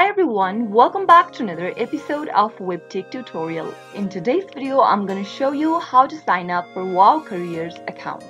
Hi everyone, welcome back to another episode of WebTech tutorial. In today's video, I'm going to show you how to sign up for Wow Careers account.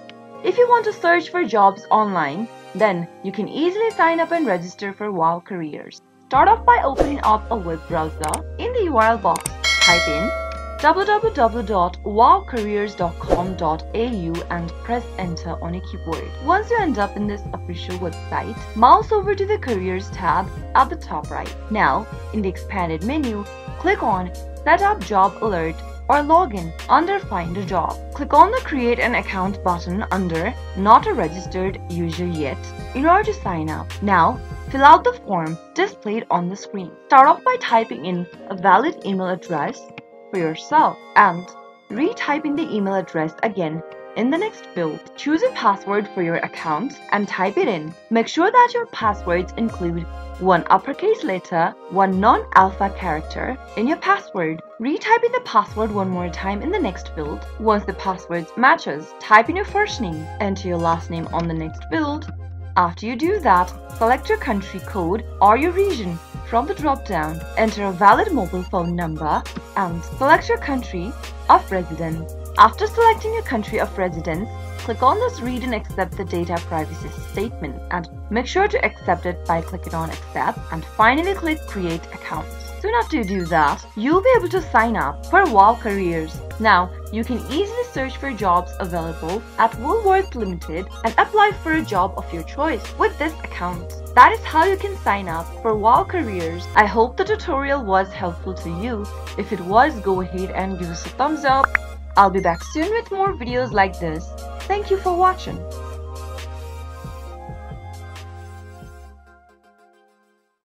If you want to search for jobs online, then you can easily sign up and register for Wow Careers. Start off by opening up a web browser. In the URL box, type in www.wowcareers.com.au and press enter on a keyboard. Once you end up in this official website, mouse over to the careers tab at the top right. Now, in the expanded menu, click on set up job alert or login under find a job. Click on the create an account button under not a registered user yet in order to sign up. Now, fill out the form displayed on the screen. Start off by typing in a valid email address for yourself and retyping the email address again in the next field. Choose a password for your account and type it in. Make sure that your passwords include one uppercase letter, one non-alpha character in your password. Retype in the password one more time in the next field. Once the password matches, type in your first name. Enter your last name on the next field. After you do that, select your country code or your region from the drop-down. Enter a valid mobile phone number and select your country of residence. After selecting your country of residence, click on this read and accept the data privacy statement and make sure to accept it by clicking on accept and finally click create account. Soon after you do that, you'll be able to sign up for Wow Careers. Now, you can easily search for jobs available at Woolworths Limited and apply for a job of your choice with this account. That is how you can sign up for Wow Careers. I hope the tutorial was helpful to you. If it was, go ahead and give us a thumbs up. I'll be back soon with more videos like this. Thank you for watching.